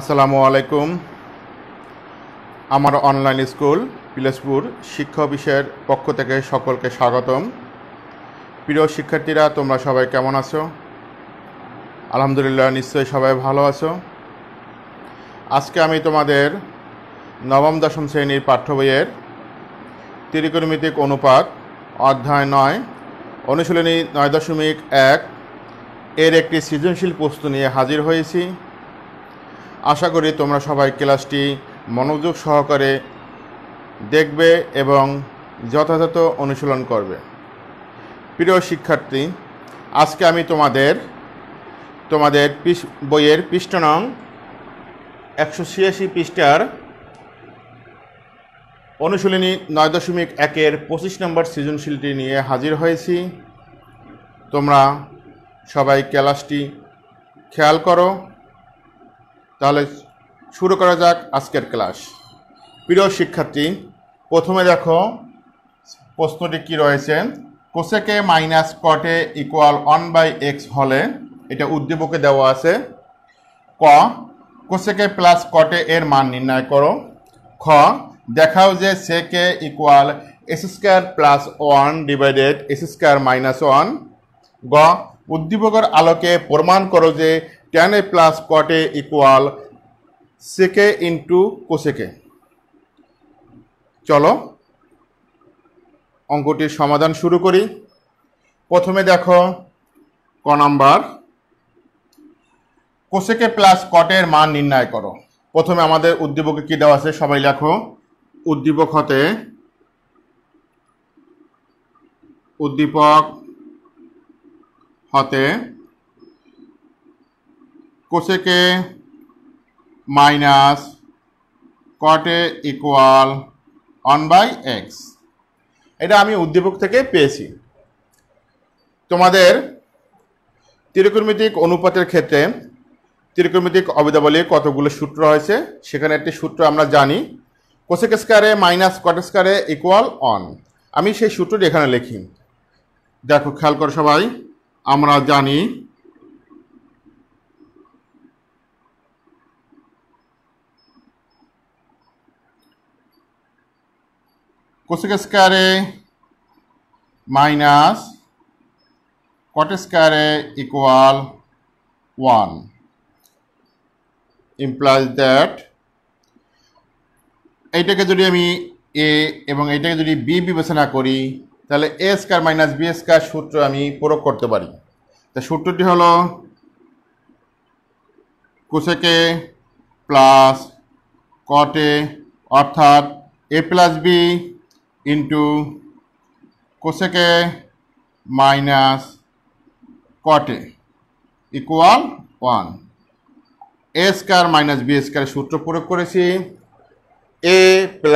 আসসালামু আলাইকুম। আমার অনলাইন স্কুল পিলাসপুর শিক্ষা বিষয়ের পক্ষ থেকে সকলকে স্বাগতম। প্রিয় শিক্ষার্থীরা, তোমরা সবাই কেমন আছো? আলহামদুলিল্লাহ, নিশ্চয়ই সবাই ভালো আছো। আজকে আমি তোমাদের নবম দশম শ্রেণীর পাঠ্য বইয়ের ত্রিকোণমিতিক অনুপাত অধ্যায় 9 অনুশীলনী 9.1 এর একটি সৃজনশীল প্রশ্ন নিয়ে হাজির হয়েছি। আশা করি তোমরা সবাই ক্লাসটি মনোযোগ সহকারে দেখবে এবং যথাযথ অনুশীলন করবে। প্রিয় শিক্ষার্থী, আজকে আমি তোমাদের বইয়ের পৃষ্ঠা নং 186 পৃষ্ঠার অনুশীলনী 9.1 25 নম্বর সৃজনশীলটি নিয়ে হাজির হয়েছি। তোমরা সবাই ক্লাসটি খেয়াল করো। তাহলে শুরু করা যাক আজকের ক্লাস। প্রিয় শিক্ষার্থী, প্রথমে দেখো প্রশ্নটি কি রয়েছে। কোসেকে মাইনাস কটে ইকুয়াল 1/x হলে, এটা উদ্দীপকে দেওয়া আছে। ক, কোসেকে প্লাস কটে এর মান নির্ণয় করো। খ, দেখাও যে সেকে ইকুয়াল s² + 1 / s² - 1। গ, উদ্দীপকের আলোকে প্রমাণ করো যে tan a plus cot a equal সেকে ইন্টু কোসেকে। চলো অঙ্কটির সমাধান শুরু করি। প্রথমে দেখো ক নাম্বার, কোসেকে প্লাস cot এর মান নির্ণয় করো। প্রথমে আমাদের উদ্দীপকে কি দেওয়া আছে সবাই লেখো। উদ্দীপক হতে কোসেকে মাইনাস কটে ইকুয়াল 1/x, এটা আমি উদ্দীপক থেকে পেয়েছি। তোমাদের ত্রিকোণমিতিক অনুপাতের ক্ষেত্রে ত্রিকোণমিতিক অবিদাবলী কতগুলো সূত্র হয়েছে, সেখানে একটি সূত্র আমরা জানি, cosec² - cot² = 1। আমি সেই সূত্রটি এখানে লিখি। দেখো খেয়াল করো সবাই, আমরা জানি cosec² - cot² = 1 implies that এইটাকে যদি আমি এ এবং এইটাকে যদি বি বিবেচনা করি, তাহলে a² - b² সূত্র আমি প্রয়োগ করতে পারি। তা সূত্রটি হলো কোসেকে প্লাস কটে, অর্থাৎ a + b into cosec minus কটে equal 1। a² - b² সূত্র প্রয়োগ করেছি। a + b ×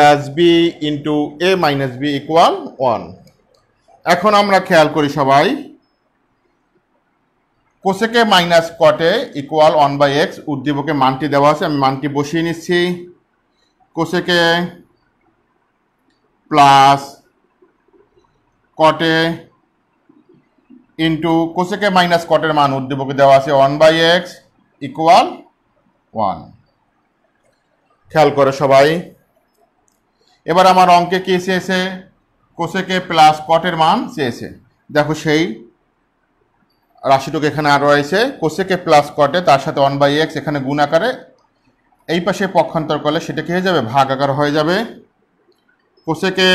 a - b = 1। এখন আমরা খেয়াল করি সবাই, কোসেকে মাইনাস কটে ইকুয়াল 1/x, উদ্দীপকে মানটি দেওয়া আছে, আমি মানটি বসিয়ে নিচ্ছি। Cosec plus কটে into cosec minus কটের মান উদ্দীপকে দেওয়া আছে 1/x ইকুয়াল 1। খেয়াল করো সবাই, এবার আমার অঙ্কে কি চেয়েছে? কোসেকে প্লাস কটের মান চেয়েছে। দেখো সেই রাশিটুকু এখানে আর রয়েছে, কোসেকে প্লাস কটে, তার সাথে 1/x এখানে গুণ আকারে এই পাশে পক্ষান্তর করলে সেটা কি হয়ে যাবে? ভাগ আকার হয়ে যাবে। Cosec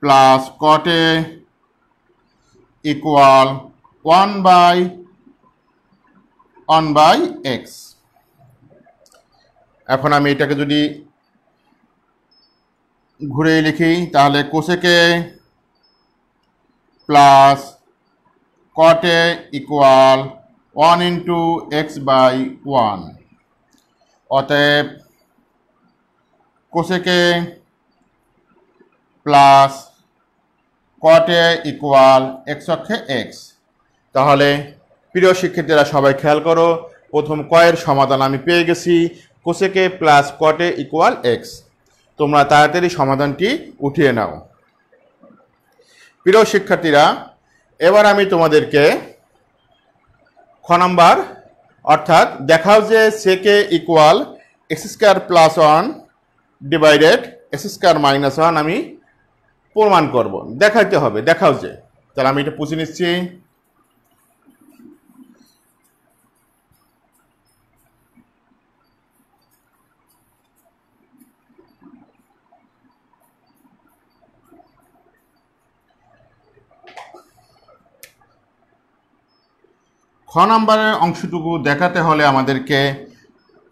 plus কটে equal 1/x। এখন আমি এটাকে যদি ঘুরে লিখি, তাহলে কোসেকে প্লাস কটে ইকুয়াল 1 × x/1। অতএব কোসেকে প্লাস কটে ইকুয়াল x অক্ষে x। তাহলে প্রিয় শিক্ষার্থীরা সবাই খেয়াল করো, প্রথম কয়ের সমাধান আমি পেয়ে গেছি, কোসেকে প্লাস কটে ইকুয়াল x। তোমরা তাড়াতাড়ি সমাধানটি উঠিয়ে নাও। প্রিয় শিক্ষার্থীরা, এবার আমি তোমাদেরকে খ নাম্বার অর্থাৎ দেখাও যে sec a equal x square plus 1 divided x square minus 1 আমি প্রমাণ করব, দেখাইতে হবে। দেখাও যে, তাহলে আমি এটা বুঝে নিচ্ছি। ख नम्बर अंशटुकू देखाते हले आमादेरके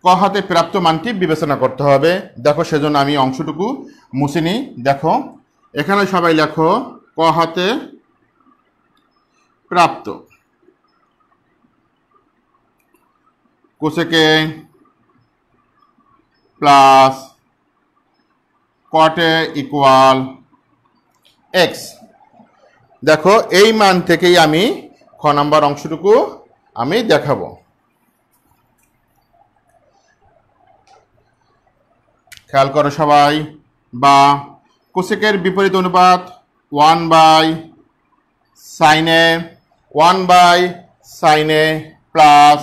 क हाते प्राप्त मानटी विवेचना करते हबे। देखो सेजोन्नो आमी अंशटुकू मुछे निई। देखो एखाने सबाई लेखो क हाते प्राप्त cosec plus cot equal x. देखो एई मान थेकेई आमी ख नम्बर अंशटुकू আমি দেখাবো। খেয়াল করো সবাই, বা কোসেকের বিপরীত অনুপাত 1 বাই সাইনে প্লাস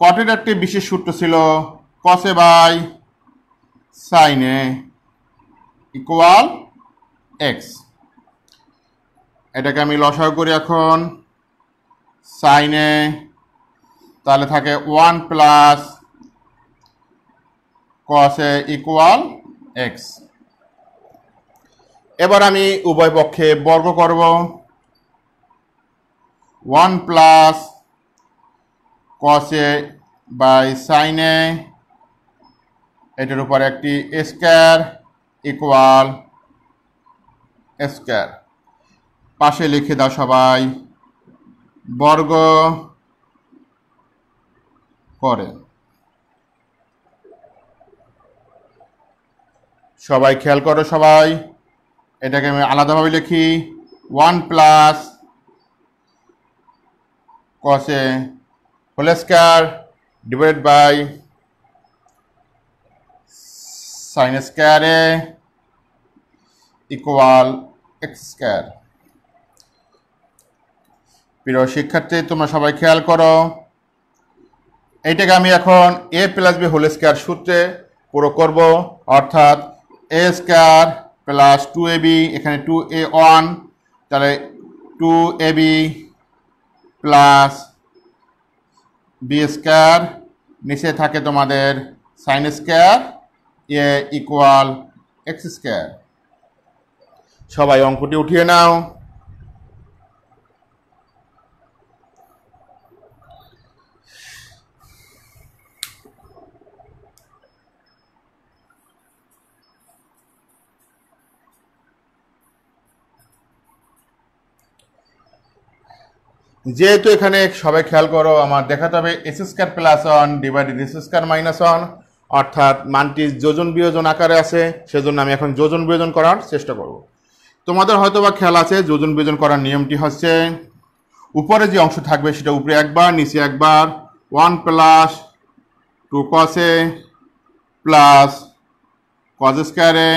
কটের একটি বিশেষ সূত্র ছিল কসে বাই সাইনে ইকুয়াল এক্স। এটাকে আমি লসাগু করি এখন। সাইনে তাহলে থাকে 1 প্লাস কসে ইকুয়াল এক্স। এবার আমি উভয় পক্ষে বর্গ করব। 1 প্লাস কসে বাই সাইনে এটার উপর একটি স্কয়ার ইকুয়াল স্কয়ার। পাশে লিখে দাও সবাই বর্গ করে। সবাই খেয়াল করো সবাই, এটাকে আমি আলাদাভাবে লিখি। 1 plus কসে whole square divide by sign square equal x square. প্রিয় শিক্ষার্থী তোমরা সবাই খেয়াল করো, এইটাকে আমি এখন এ প্লাস বি হোল স্কয়ার সূত্রে প্রয়োগ করব। অর্থাৎ এ স্কয়ার প্লাস 2ab, এখানে 2a1, তাহলে 2ab প্লাস বি স্কয়ার, নিচে থাকে তোমাদের সাইন স্কয়ার এ ইকুয়াল এক্স স্কয়ার। সবাই অঙ্কটি উঠিয়ে নাও। যেহেতু এখানে সবাই খেয়াল করো, আমার দেখাতে হবে S square plus 1 divided S square minus 1, অর্থাৎ মানটি যোজন বিয়োজন আকারে আছে, সেজন্য আমি এখন যোজন বিয়োজন করার চেষ্টা করব। তোমাদের হয়তো বা খেয়াল আছে, যোজন বিয়োজন করার নিয়মটি হচ্ছে উপরে যে অংশ থাকবে সেটা উপরে একবার, নিচে একবার। 1 plus 2 cos a plus cos square a,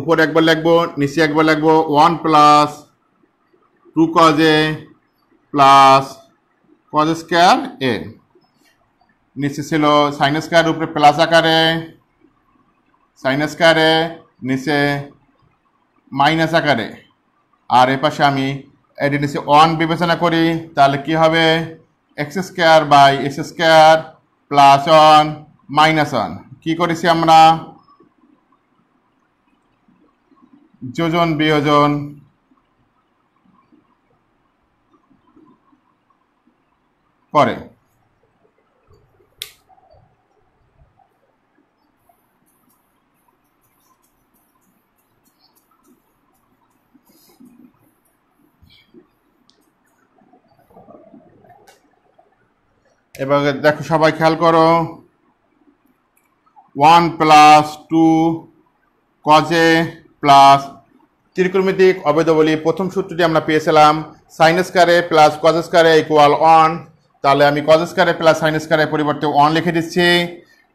উপরে একবার লিখবো, নিচে একবার লিখবো। 1 plus 2 cos a plus cos square a, নিচে ছিল sin স্কয়ার, উপরে প্লাস আকারে sin স্কয়ার a, নিচে মাইনাস আকারে। আর এ পাশে আমি এর নিচে 1 বিবেচনা করি, তাহলে কি হবে x square by x square plus 1 minus 1। কি করেছি আমরা? যোজন বিয়োজন করে। এবার দেখো সবাই খেয়াল করো, 1 প্লাস 2 কজে প্লাস ত্রিকোণমিতিক অভেদবলী প্রথম সূত্রটি আমরা পেয়েছিলাম সাইন স্কয়ারে প্লাস কজ স্কয়ারে ইকুয়াল 1। তাহলে আমি cos স্কয়ারে প্লাস sin স্কয়ারে পরিবর্তে 1 লিখে দিচ্ছি।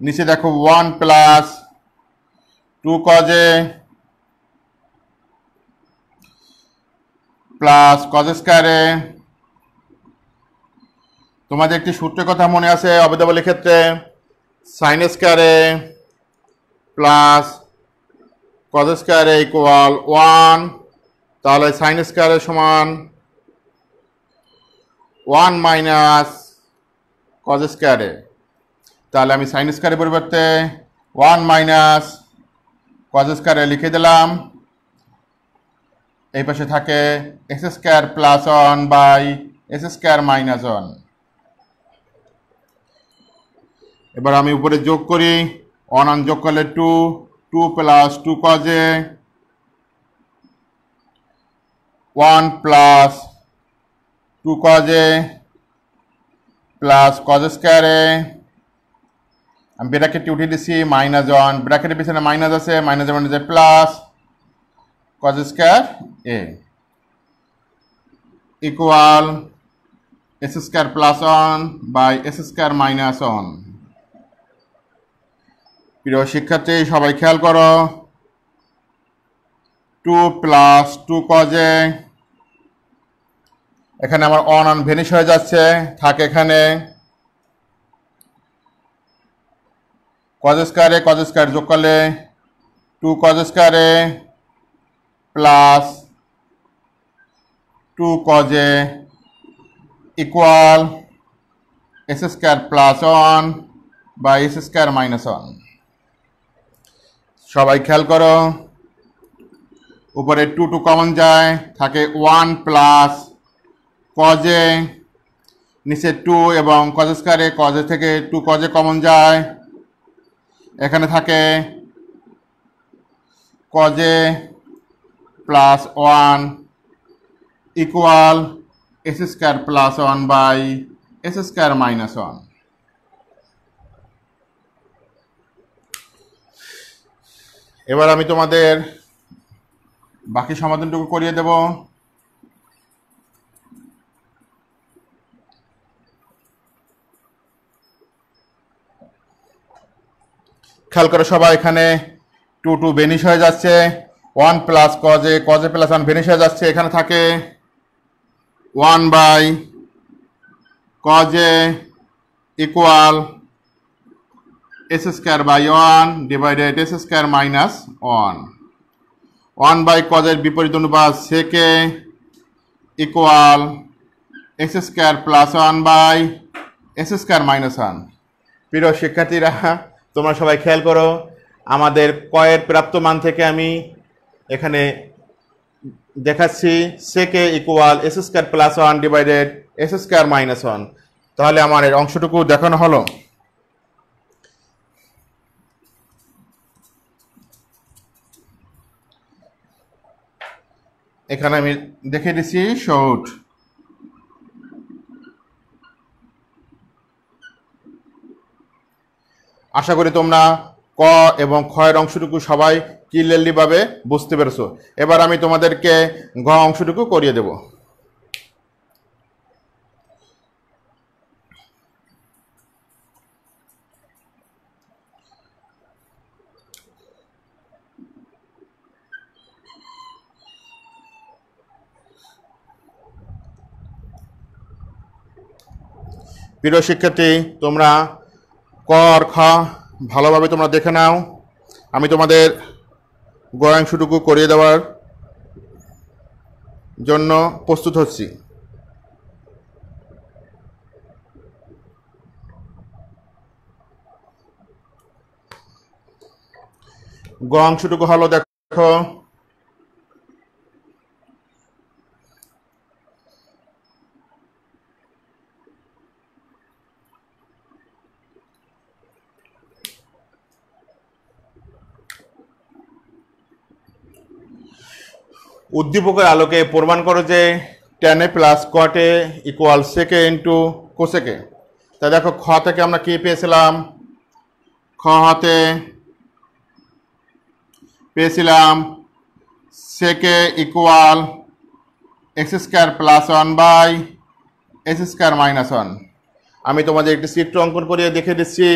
নিচে দেখো 1 plus 2 cos a plus cos স্কয়ারে तुम्हारे एक सूत्र कथा मन आबेदावल क्षेत्र sin square plus cos square equal 1 ताहले sin स्क्वायर समान 1 माइनस cos स्क्वायर ताहले आमी sin स्क्वायर परिवर्ते 1 माइनस cos स्क्वायर लिखे दिलाम এই পাশে থাকে x square plus 1 by s square minus 1 এবার আমি উপরে যোগ করি 1 অন যোগ করলে 2 2 plus 2 cos a 1 plus 2 cos a plus cos square a আমি ব্র্যাকেট উঠিয়ে দিছি মাইনাস 1 ব্র্যাকেটের পিছনে মাইনাস আছে মাইনাস মানে যে plus cos square a equal s square plus 1 by s square minus 1 प्रिय शिक्षार्थी सबाई ख्याल करो 2 प्लस 2 cos a एखाने आमार on on vanish हो जाच्छे थाके एखाने cos स्क्वायर जोग करले 2 cos square a plus 2 cos a equal s square plus 1 by s square minus 1 सबाई ख्याल करो ऊपर 2 2 कमन जाए थाके 1 प्लस cos a नीचे 2 एवं cos स्क्वायर cos a थेके 2 cos a कमन जाए एखाने थाके cos a plus 1 equal S square plus 1 by S square minus 1 एबार आमी तोमादेर बाकी समाधानटुकु करिये देब ख्याल करो सबाई एखाने 2 2 बेनिश हये जाच्छे 1 plus cos a plus 1 vanish हो जाच्छे एखाने थाके 1 by cos a equal s square by 1 divided s square minus 1 1 by cos एर विपरीत अनुपात sec a equal s square plus 1 by s square minus 1 प्रिय शिक्षार्थीरा तोमरा सबाई खेयाल करो आमादेर क एर प्राप्त मान थेके आमी এখানে দেখাচ্ছি sec a equal s square plus 1 divided s square minus 1 তাহলে আমার এই অংশটুকু দেখানো হলো এখানে আমি দেখিয়ে দিছি শর্ট আশা করি তোমরা ক এবং খ এর অংশটুকু সবাই क्लियरली भावे बुझते पेरेছো এবার আমি তোমাদেরকে ঘ অংশটুকু করিয়ে দেব প্রিয় শিক্ষার্থী তোমরা ক আর খ ভালোভাবে তোমরা দেখে নাও আমি তোমাদের গয়াংশটুকু করিয়ে দেওয়ার জন্য প্রস্তুত হচ্ছি গয়াংশটুকু হলো দেখো उद्दीपक आलोके प्रमाण करो जे tan a plus cot a equal sec a into cosec a ता देखो ख थेके आमरा कि पेयेछिलाम ख हाते पेयेछिलाम sec a equal x square plus 1 by s square minus 1 आमी तोमादेर एकटि चित्र अंकन करिये देखे दिच्छि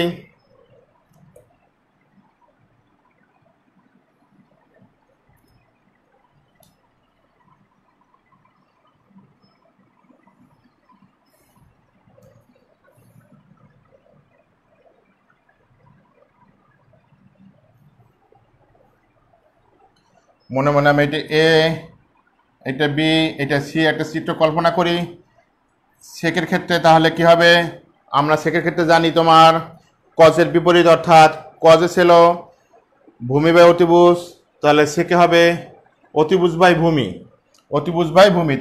मने मने आमि एटा ए एटा बी एटा सी एक चित्र कल्पना करी सेकेर क्षेत्रे ताहले कि हबे आमरा सेकेर क्षेत्रे जानी तोमार कजेर विपरीत अर्थात कजे छिलो भूमि बाय अतिभुज ताहले सेके हबे अतिभुज बाय भूमि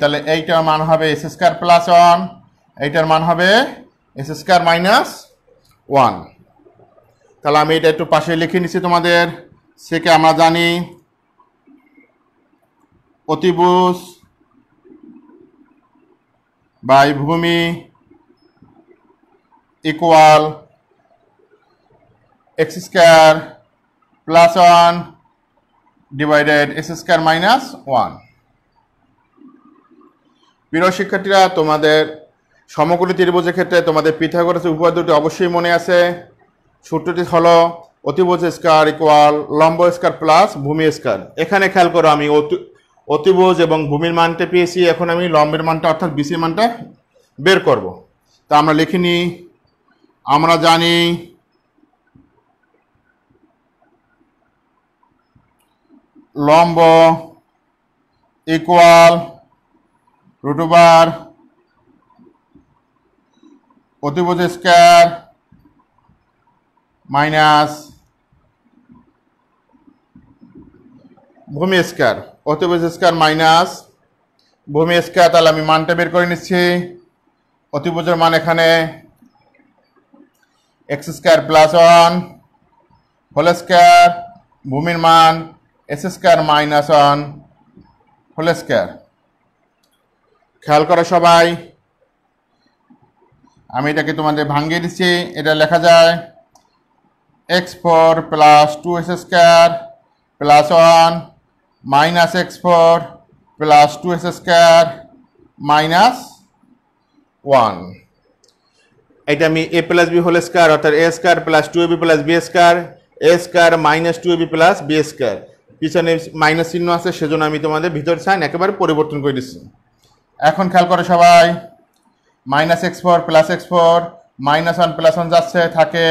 ताहले एइटार मान हबे एस स्क्वायर प्लस 1 एइटार मान हबे एस स्क्वायर माइनस 1 ताहले आमि एटा एकटु पाशे लिखे निछि तोमादेर सेके आमरा जानी अतिभुज बाय भूमि equal x square plus 1 divided x square minus 1 प्रिय शिक्षार्थीरा तुम्हारे समकोणी त्रिभुजेर क्षेत्रे तुम्हारे पिथागोरस उपाद्य दुटी अवश्य मने आछे सूत्रटी हलो अतिभुज स्क्वायर इक्वल लम्ब स्क्वायर प्लस भूमि स्क्वायर एखाने ख्याल करो आमि अतिभुज और भूमिर मानटा पेयेछि एखन आमि लम्बेर मानटा अर्थात बीसी मानटा बेर करब तो आमरा लिखिनी आमरा जानी लम्ब इक्वल रूट ओवर अतिभुज स्क्वायर माइनस भूमि स्क्वायर अतिभुज स्क्वायर माइनस भूमि स्क्वायर ताहले आमि मानटा बेर करे निচ্ছি अतिभुजेर मान एखाने x square plus 1 whole square भूमिर मान s square minus 1 whole square ख्याल करो सबाई आमि एटाके तोमादेर भांगिये दिচ্ছি एटा लेखा जाए x 4 plus 2 S square plus 1 minus x 4 plus 2 S square minus 1 এটা আমি a plus b whole square অর্থাৎ a square plus 2ab plus b square a square minus 2ab plus b square পিছনে মাইনাস চিহ্ন আছে সেজন্য আমি তোমাদের ভিতর সাইন একেবারে পরিবর্তন করে দিচ্ছি এখন খেয়াল করো সবাই minus x4 plus x4 minus 1 plus 1 যাচ্ছে থাকে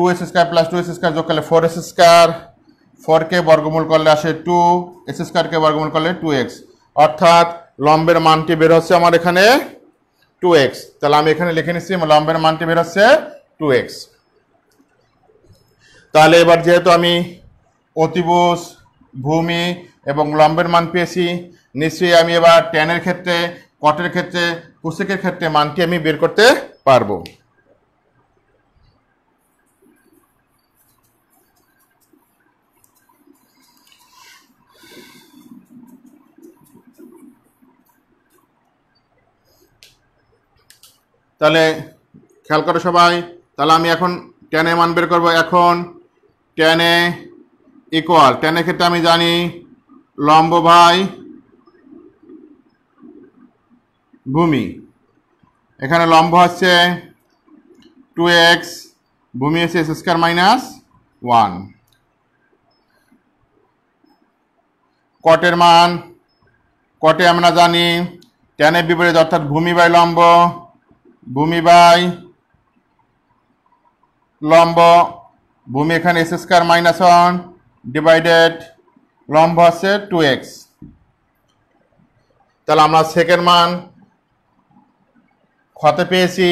2s square plus 2s square যোগ করলে 4s স্কয়ার 4 কে বর্গমূল করলে আসে 2 s স্কয়ার কে বর্গমূল করলে 2x অর্থাৎ লম্বের মানটি বের হচ্ছে আমার এখানে 2x তাহলে আমি এখানে লিখে নিচ্ছি লম্বের মানটি বের হচ্ছে 2x তাহলে এবার যেহেতু আমি অতিভুজ ভূমি এবং লম্বের মান পেয়েছি নিশ্চয়ই আমি এবার ট্যানের ক্ষেত্রে কটের ক্ষেত্রে কোসেকের ক্ষেত্রে মানটি আমি বের করতে পারবো তাহলে খেয়াল করো সবাই তাহলে আমি এখন tan এ মান বের করব এখন tan এ ইকুয়াল tan এর ক্ষেত্রে আমি জানি লম্ব বাই ভূমি এখানে লম্ব হচ্ছে 2x ভূমি হচ্ছে s স্কয়ার মাইনাস 1 কটের মান কটে আমরা জানি tan এর বিপরীত অর্থাৎ ভূমি বাই লম্ব भूमि बाय लम्ब भूमि एखाने एस स्क्वायर माइनस 1 डिवाइडेड लम्ब आछे 2x ताहले आमरा सेकेंड मान खते पेयेछि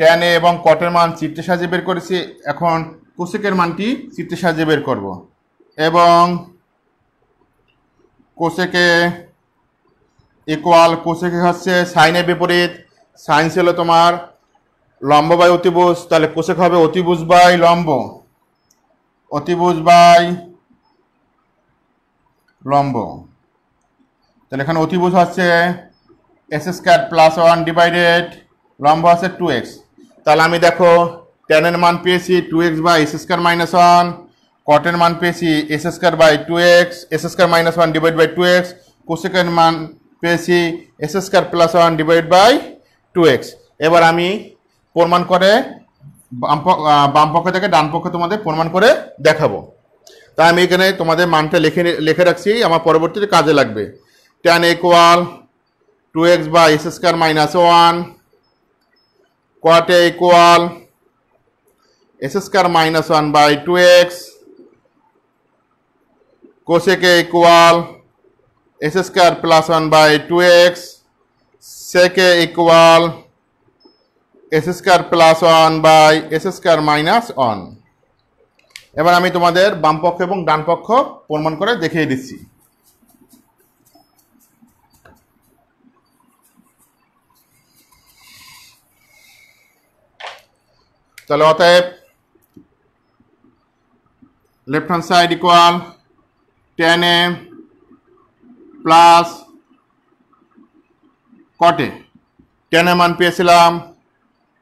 tan ए एबं कटेर मान चित्र साजिये बेर करेछि एखन कोसेकेर मानटी चित्र साजिये बेर करब एबं कोसेके इक्वल कोसेके हच्छे साइनेर विपरीत साइन हलो तुम्हार लम्ब बाय अतिभुज ताहले कोसेक हबे अतिभुज बाय लम्ब ताहले एखाने अतिभुज आछे एस स्क्वायर प्लस 1 डिवाइडेड लम्ब आछे 2x ताहले आमि देखो tan एर मान पेयेछि 2x by S square minus 1 cot एर मान पेयेछि s square by 2x s square minus 1 divided by 2x cosec एर मान पेयेछि s square plus 1 divided by 2x এবার আমি প্রমাণ করে বাম পক্ষ থেকে ডান পক্ষে তোমাদের প্রমাণ করে দেখাবো তাই আমি এখানে তোমাদের মানটা লিখে রাখছি আমার পরবর্তীতে কাজে লাগবে tan equal 2x by s square minus 1 cot equal s square minus 1 by 2x cosec equal x square plus 1/2x, sec equal x square plus 1/x square minus 1। एबार आमी तुम्हादेर बामपक्ष एबं डानपक्ष प्रमाण करे देखिए दिच्छी। ताहले अतएव left hand side equal 10a plus cot a, 10 मान पेयेछिलाम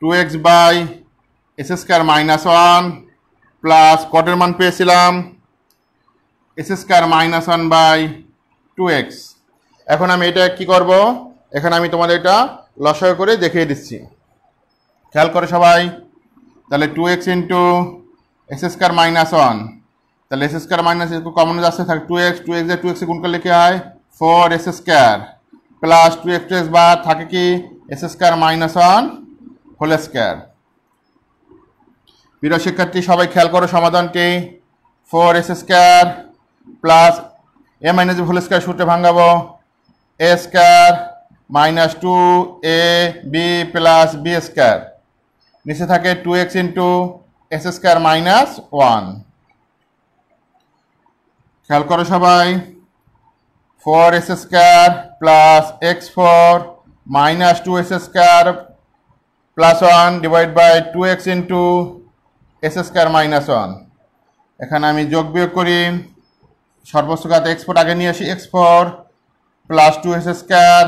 2x/x स्क्वायर माइनस 1 प्लस कटर मान পেয়েছিলাম x স্কয়ার माइनस 1/2x। এখন আমি এটা কি করব, এখন আমি তোমাদের এটা লসাগু করে দেখিয়ে দিচ্ছি। খেয়াল করে সবাই, তাহলে 2x x স্কয়ার মাইনাস 1, তাহলে x স্কয়ার মাইনাস এর কমন যাচ্ছে, থাকে 2x, 2x এর 2x এ গুণ করলে কি হয় 4x স্কয়ার প্লাস 2x বার থাকে কি x square minus 1 whole square. প্রিয় শিক্ষার্থী সবাই খেয়াল করো সমাধানটি, 4x square plus a minus b whole square সূত্রে ভাঙাবো, a square minus 2ab plus b square, নিচে থাকে 2x x স্কয়ার মাইনাস 1। খেয়াল করো সবাই, 4x square plus x4 minus 2x square plus 1 divide by 2x s square minus 1। एखाने आमी जोग बियोग करी, सर्वोच्च घात x4 आगे निये आसि, x4 plus 2 S square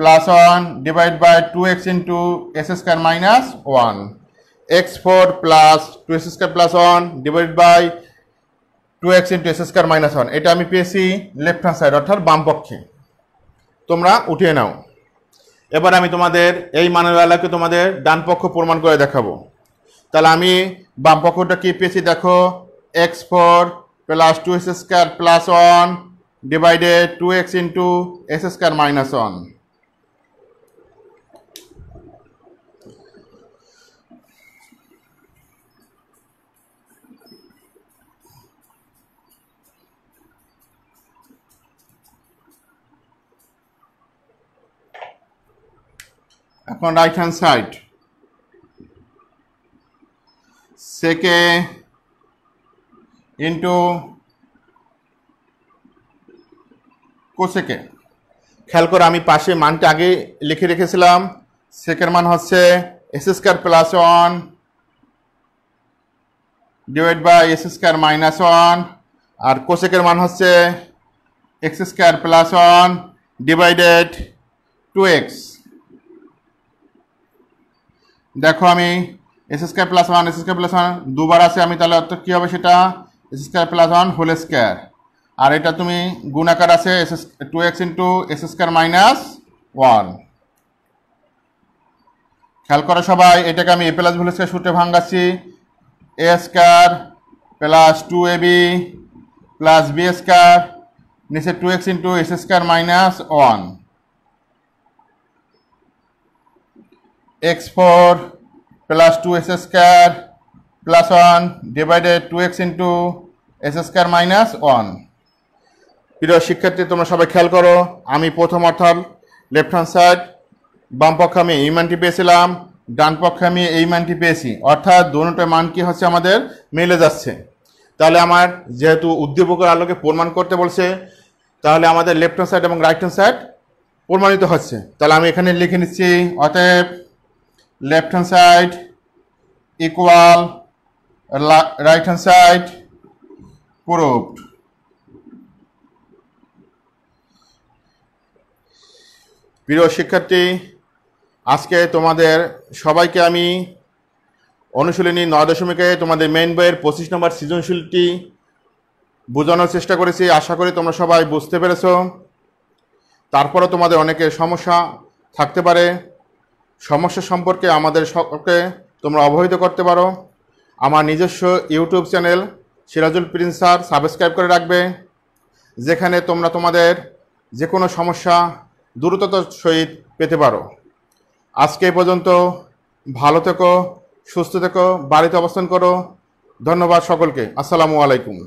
plus 1 divide by 2x into S square minus 1, x4 plus 2 S square plus 1 divide by 2x into S square minus 1। एटा आमी पेयेछि लेफ्ट हैंड साइड अर्थात बाम पक्षे, तोमरा उठिये नाओ। एबार आमी तोमादेर एई मानগুলোকে तोमाদের ডান পক্ষ প্রমাণ করে দেখাবো। তাহলে আমি বাম পক্ষটা কি পেয়েছি দেখো, x4 plus 2x square plus 1 divided 2x into s square minus 1। এখন right hand side sec a into cosec a। খেয়াল করে আমি পাশে মানটা আগে লিখে রেখেছিলাম, sec এর মান হচ্ছে s square plus 1 divide by s square minus 1, আর cosec এর মান হচ্ছে x square plus 1 divided 2x। দেখো আমি s square plus 1 s square plus 1 दोबार आसे, ताहले उत्तर कि होबे सेटा s square plus 1 whole square, और एटा तुमी गुण आकार आसे 2x into s square minus 1। ख्याल करो सबाई, एटाके आमी ए प्लस होल स्क्वायर सूत्रे भांगाछि, a square plus 2ab plus b square, निचे 2x into s square minus 1, x4 plus 2x square plus 1 divided 2x into S square minus 1। प्रिय शिक्षार्थी तुम्हारा सबा ख्याल करो, आमी प्रथम अर्थात लेफ्ट हैंड साइड बाम पक्ष में ए मानटी पेयेछिलाम, डान पक्ष में ए मानटी पेयेछि, अर्थात दोनों मान की हच्छे आमादेर मिले जाच्छे। ताहले आमार जेहेतु उद्दीपकेर आलोके प्रमाण करते बोलछे, ताहले आमादेर लेफ्ट हैंड साइड एबं राइट हैंड साइड प्रमाणित हच्छे। ताहले आमी एखाने लिखे निच्छि, अतएव left hand side equal right hand side proof. प्रिय शिक्षार्थी आज के तुम्हारे सबाई के अनुशीलनी 9.1 तुम्हारे मेन बोर्ड 25 नम्बर सृजनशीलटी बोझानोर चेष्टा करेছি। आशा करी तुम्हारा सबाई बुझते पेरेছো। তারপরেও তোমাদের অনেকে সমস্যা থাকতে পারে, সমস্যা সম্পর্কে আমাদের সকলকে তোমরা অবহিত করতে পারো। আমার নিজস্ব YouTube channel Sirajul Prince sir subscribe করে রাখবে, যেখানে তোমরা তোমাদের যে কোনো সমস্যা দ্রুততার সহিত পেতে পারো। আজকে এই পর্যন্ত, ভালো থেকো, সুস্থ থেকো, বাড়িতে অবস্থান করো। ধন্যবাদ সকলকে, আসসালামু আলাইকুম।